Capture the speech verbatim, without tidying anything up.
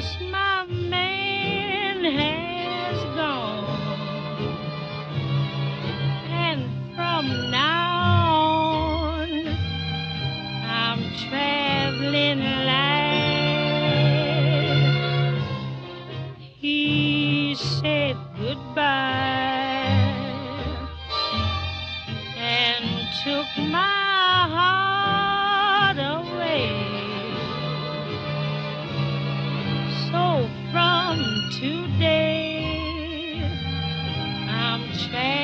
'cause my man has gone, and from now on I'm traveling light. He said goodbye and took my heart away. Today I'm traveling.